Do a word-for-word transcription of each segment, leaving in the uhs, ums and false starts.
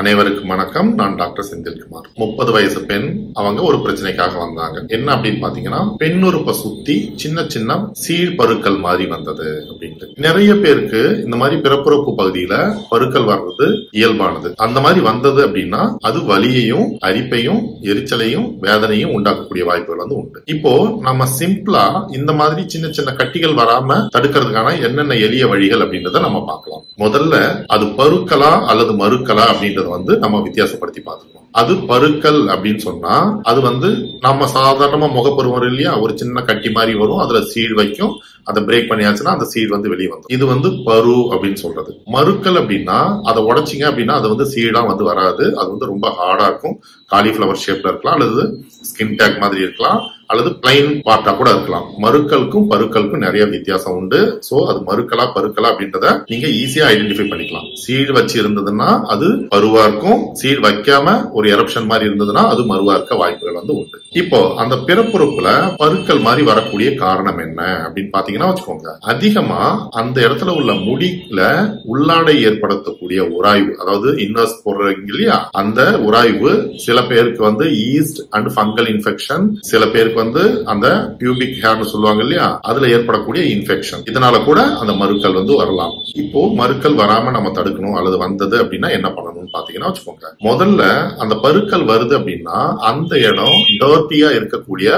அனைவருக்கும் வணக்கம். நான் டாக்டர் செந்தில் குமார். முப்பது வயசு பெண். அவங்க ஒரு பிரச்சனைக்காக வந்தாங்க. என்ன அப்படின்னு பாத்தீங்கன்னா, பெண்ணுறுப்பை சுத்தி சின்ன சின்ன சீழ் பருக்கள் மாதிரி வந்தது அப்படின்ட்டு. நிறைய பேருக்கு இந்த மாதிரி பிறப்புறுப்பு பகுதியில பருக்கள் வர்றது இயல்பானது. அந்த மாதிரி வந்தது அப்படின்னா அது வலியையும் அரிப்பையும் எரிச்சலையும் வேதனையும் உண்டாக்கக்கூடிய வாய்ப்புகள் வந்து உண்டு. இப்போ நம்ம சிம்பிளா இந்த மாதிரி சின்ன சின்ன கட்டிகள் வராம தடுக்கிறதுக்கான என்னென்ன எளிய வழிகள் அப்படின்றத நம்ம பார்க்கலாம். முதல்ல அது பருக்களா அல்லது மருக்களா அப்படின்றது வந்து நம்ம வித்தியாசப்படுத்தி பார்த்துக்கலாம். அது பருக்கள் அப்படின்னு சொன்னா அது வந்து நம்ம சாதாரணமா முகப்பரு வரும் இல்லையா, ஒரு சின்ன கட்டி மாதிரி வரும், அதுல சீழ் வைக்கும், அதை பிரேக் பண்ணியாச்சுன்னா அந்த சீழ் வந்து வெளியே வந்துடும். இது வந்து பரு அப்படின்னு சொல்றது. மருக்கள் அப்படின்னா அதை உடைச்சிங்க அப்படின்னா அது வந்து சீடா வந்து வராது. அது வந்து ரொம்ப ஹார்டா இருக்கும். காலிஃபிளவர் ஷேப்ல இருக்கலாம், அல்லது ஸ்கின் டேக் மாதிரி இருக்கலாம், அல்லது பிளைன் பார்ட்டா கூட இருக்கலாம். மருக்களுக்கும் பருக்களுக்கும் நிறைய வித்தியாசம் உண்டு. சோ அது மருக்களா பருக்களா அப்படின்றத நீங்க ஈஸியா ஐடென்டிஃபை பண்ணிக்கலாம். சீழ் வச்சு இருந்ததுன்னா அது பருவா இருக்கும். சீழ் வைக்காம ஒரு எரப்ஷன் மாதிரி இருந்ததுன்னா அது மருவா இருக்க வாய்ப்புகள் வந்து உண்டு. இப்போ அந்த பிறப்புறுப்புல பருக்கள் மாதிரி வரக்கூடிய காரணம் என்ன அப்படின்னு பாத்தீங்கன்னா வச்சுக்கோங்க, அதிகமா அந்த இடத்துல உள்ள முடில உள்ளாடை ஏற்படுத்தக்கூடிய உராய்வு, அதாவது இன்னர்ஸ் போடுறீங்க இல்லையா, அந்த உராய்வு சில பேருக்கு வந்து ஈஸ்ட் அண்ட் ஃபங்கல் இன்ஃபெக்ஷன், சில பேருக்கு வந்து அந்த பியூபிக் ஹேர்னு சொல்லுவாங்க இல்லையா, அதுல ஏற்படக்கூடிய இன்ஃபெக்ஷன், இதனால கூட அந்த மருக்கள் வந்து வரலாம். இப்போ மருக்கள் வராம நம்ம தடுக்கணும் அல்லது வந்தது அப்படின்னா என்ன பண்ணணும்னு பாத்தீங்கன்னா வச்சுக்கோங்க, முதல்ல அந்த பருக்கள் வருது அப்படின்னா அந்த இடம் டர்ட்டியா இருக்கக்கூடிய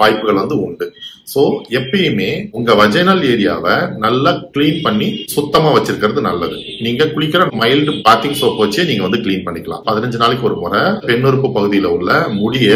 வாய்ப்புகள் வந்து உண்டு. சோ எப்பயுமே உங்க வஜைனல் ஏரியாவை நல்லா கிளீன் பண்ணி சுத்தமா வச்சிருக்கிறது நல்லது. நீங்க குளிக்கிற மைல்டு பாத்திங் சோப் வச்சே நீங்க வந்து கிளீன் பண்ணிக்கலாம். பதினஞ்சு நாளைக்கு ஒரு முறை பெண்ணுறுப்பு பகுதியில உள்ள முடிய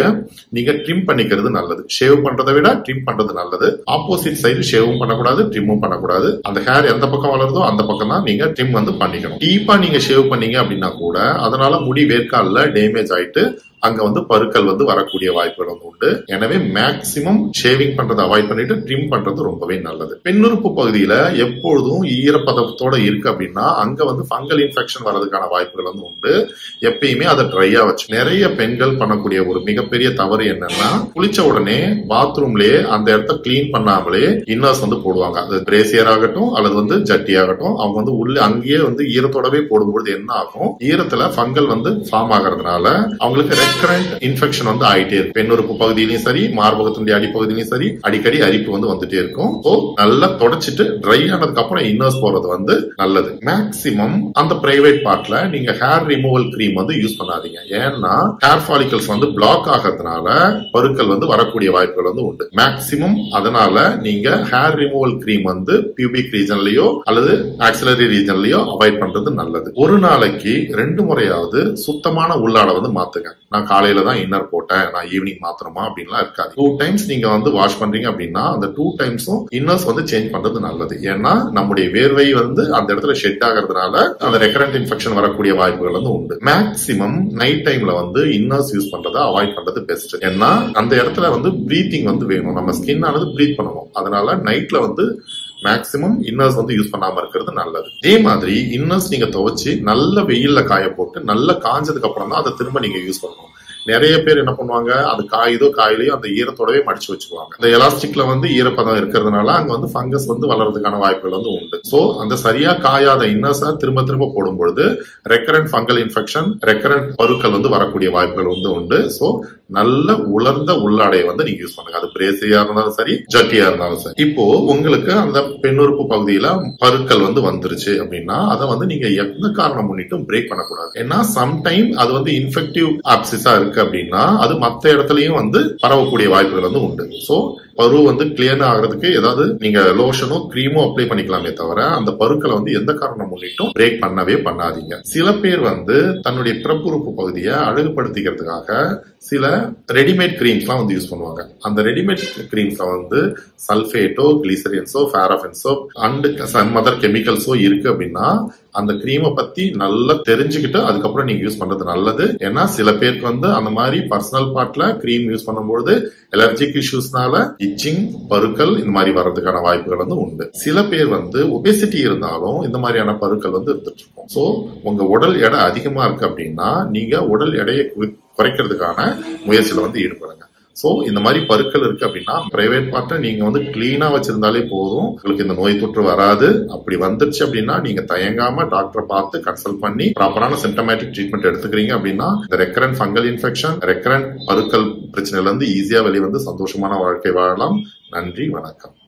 நீங்க ட்ரிம் பண்ணிக்கிறது நல்லது. ஷேவ் பண்றதை விட ட்ரிம் பண்றது நல்லது. ஆப்போசிட் சைடு ஷேவும் பண்ணக்கூடாது, ட்ரிம்மும் பண்ணக்கூடாது. அந்த ஹேர் எந்த பக்கம் வளருதோ அந்த பக்கம் தான் நீங்க ட்ரிம் வந்து பண்ணிக்கணும். டீப்பா நீங்க ஷேவ் பண்ணீங்க அப்படின்னா கூட அதனால முடி வேர்க்கால டேமேஜ் ஆயிட்டு அங்க வந்து பருக்கள் வந்து வரக்கூடிய வாய்ப்புகள் வந்து உண்டு. எனவே மேக்சிமம் ஷேவிங் பண்றதை அவாய்ட் பண்ணிட்டு ட்ரிம் பண்றது ரொம்பவே நல்லது. பெண்ணுறுப்பு பகுதியில எப்பொழுதும் ஈரப்பதத்தோட இருக்கு அப்படின்னா அங்க வந்து ஃபங்கல் இன்ஃபெக்ஷன் வர்றதுக்கான வாய்ப்புகள் வந்து உண்டு. எப்பயுமே அதை ட்ரையா வச்சு நிறைய பெண்கள் பண்ணக்கூடிய ஒரு மிகப்பெரிய தவறு என்னன்னா, குளிச்ச உடனே பாத்ரூம்லயே அந்த இடத்த கிளீன் பண்ணாமலே இன்னர்ஸ் வந்து போடுவாங்க. அது பிரேசியர் ஆகட்டும் அல்லது வந்து ஜட்டி ஆகட்டும், அவங்க வந்து உள்ள அங்கேயே வந்து ஈரத்தோடவே போடும்போது என்ன ஆகும், ஈரத்துல ஃபங்கல் வந்து ஃபார்ம் ஆகிறதுனால அவங்களுக்கு இன்ஃபெக்ஷன் வந்து ஆயிட்டே இருக்கும். பெண்ணுறுப்பு பகுதியிலும் சரி, மார்பகத்தினுடைய அடிப்பகுதியிலும் சரி, அடிக்கடி அரிப்பு வந்து வந்துட்டே இருக்கும். நல்லா தொடச்சிட்டு ட்ரை ஆனதுக்கு அப்புறம் இன்னர்ஸ் போறது வந்து நல்லது. மேக்ஸிமம் அந்த பிரைவேட் பார்ட்ல நீங்க ஹேர் ரிமூவல் கிரீம் வந்து யூஸ் பண்ணாதீங்க. ஏன்னா ஹேர் ஃபாலிகல்ஸ் வந்து பிளாக் ஆகிறதுனால பருக்கள் வந்து வரக்கூடிய வாய்ப்புகள் வந்து உண்டு மேக்ஸிமம். அதனால நீங்க ஹேர் ரிமூவல் கிரீம் வந்து பியூபிக் ரீஜன்லயோ அல்லது ஆக்சிலரி ரீஜன்லயோ அவாய்ட் பண்றது நல்லது. ஒரு நாளைக்கு ரெண்டு முறையாவது சுத்தமான உள்ளாடை வந்து மாத்துங்க. நான் காலையில தான் இன்னர் போட்டேன், நான் ஈவினிங் மாத்திரமா அப்படின்லாம் இருக்காது. டூ டைம்ஸ் நீங்க வந்து வாஷ் பண்றீங்க அப்படின்னா அந்த டூ டைம்ஸும் இன்னர்ஸ் வந்து சேஞ்ச் பண்றது நல்லது. ஏன்னா நம்முடைய வேர்வை வந்து அந்த இடத்துல ஷெட் ஆகிறதுனால அந்த ரெக்கரண்ட் இன்ஃபெக்ஷன் வரக்கூடிய வாய்ப்புகள் வந்து உண்டு. மேக்ஸிமம் நைட் டைம்ல வந்து இன்னர்ஸ் யூஸ் பண்றதை அவாய்ட் பண்றது பெஸ்ட். ஏன்னா அந்த இடத்துல வந்து பிரீத்திங் வந்து வேணும், நம்ம ஸ்கின் ஆனது பிரீத் பண்ணணும். அதனால நைட்ல வந்து மேக்ஸிமம் இன்னர்ஸ் வந்து யூஸ் பண்ணாம இருக்கிறது நல்லது. இதே மாதிரி இன்னர்ஸ் நீங்க துவைச்சு நல்ல வெயில்ல காய போட்டு நல்லா காஞ்சதுக்கு அப்புறம் தான் அதை திரும்ப நீங்க யூஸ் பண்ணணும். நிறைய பேர் என்ன பண்ணுவாங்க, அது காயுதோ காயிலையோ அந்த ஈரத்தோடவே மடிச்சு வச்சுக்குவாங்க. அந்த எலாஸ்டிக்ல வந்து ஈரப்பதம் இருக்கிறதுனால அங்க வந்து ஃபங்கஸ் வந்து வளர்றதுக்கான வாய்ப்புகள் வந்து உண்டு. சோ அந்த சரியா காயாத இன்னர்ஸா திரும்ப திரும்ப போடும்பொழுது ரெக்கரண்ட் ஃபங்கல் இன்ஃபெக்ஷன், ரெக்கரண்ட் பருக்கள் வந்து வரக்கூடிய வாய்ப்புகள் வந்து உண்டு. சோ நல்ல உலர்ந்த உள்ளாடையை வந்து நீங்க யூஸ் பண்ணுங்க. அது பிரேசியா இருந்தாலும் சரி, ஜட்டியா இருந்தாலும் சரி. இப்போ உங்களுக்கு அந்த பெண்ணுறுப்பு பகுதியில பருக்கள் வந்து வந்துருச்சு அப்படின்னா அதை வந்து நீங்க எந்த காரணம் முன்னிட்டும் பிரேக் பண்ணக்கூடாது. ஏன்னா சம்டைம் அது வந்து இன்ஃபெக்டிவ் ஆப்சிஸா இருக்கு அப்படின்னா அது மற்ற இடத்துலயும் வந்து பரவக்கூடிய வாய்ப்புகள் வந்து உண்டு. சோ பரு வந்து கிளியர் ஆகிறதுக்கு ஏதாவது நீங்க லோஷனோ கிரீமோ அப்ளை பண்ணிக்கலாமே தவிர அந்த பருக்களை வந்து எந்த காரணம் முன்னிட்டும் பிரேக் பண்ணவே பண்ணாதீங்க. சில பேர் வந்து தன்னுடைய பிறப்புறுப்பு பகுதியை அழகுபடுத்திக்கிறதுக்காக சில ரெடிமேட் கிரீம்ஸ் எல்லாம் வந்து யூஸ் பண்ணுவாங்க. அந்த ரெடிமேட் கிரீம்ஸ்ல வந்து சல்பேட்டோ, கிளிசரின்ஸோ, பாராஃபின்ஸோ அண்ட் சம் அதர் கெமிக்கல்ஸோ இருக்கு அப்படின்னா அந்த கிரீமை பத்தி நல்லா தெரிஞ்சுக்கிட்டு அதுக்கப்புறம் நீங்க யூஸ் பண்றது நல்லது. ஏன்னா சில பேருக்கு வந்து அந்த மாதிரி பர்சனல் பார்ட்ல கிரீம் யூஸ் பண்ணும்போது அலர்ஜிக் இஷ்யூஸ்னால இச்சிங், பருக்கள் இந்த மாதிரி வர்றதுக்கான வாய்ப்புகள் வந்து உண்டு. சில பேர் வந்து ஒபேசிட்டி இருந்தாலும் இந்த மாதிரியான பருக்கள் வந்து இருந்துட்டு இருக்கும். சோ உங்க உடல் எடை அதிகமா இருக்கு அப்படின்னா நீங்க உடல் எடையை குறைக்கிறதுக்கான முயற்சியில வந்து ஈடுபடுங்க. So, in the Mari Perkal Kapina, private partner, Ningon, clean our Chandale Pozo, look in the Noitu Varade, Aprivanda Chabina, Ninga Tayangama, Doctor Path, Katsalpani, Raparana symptomatic treatment at the Gringa Bina, the recurrent fungal infection, recurrent Perkal Prichinalan, the easier value on the Santoshumana or Kevalam, Nandri Vanakam.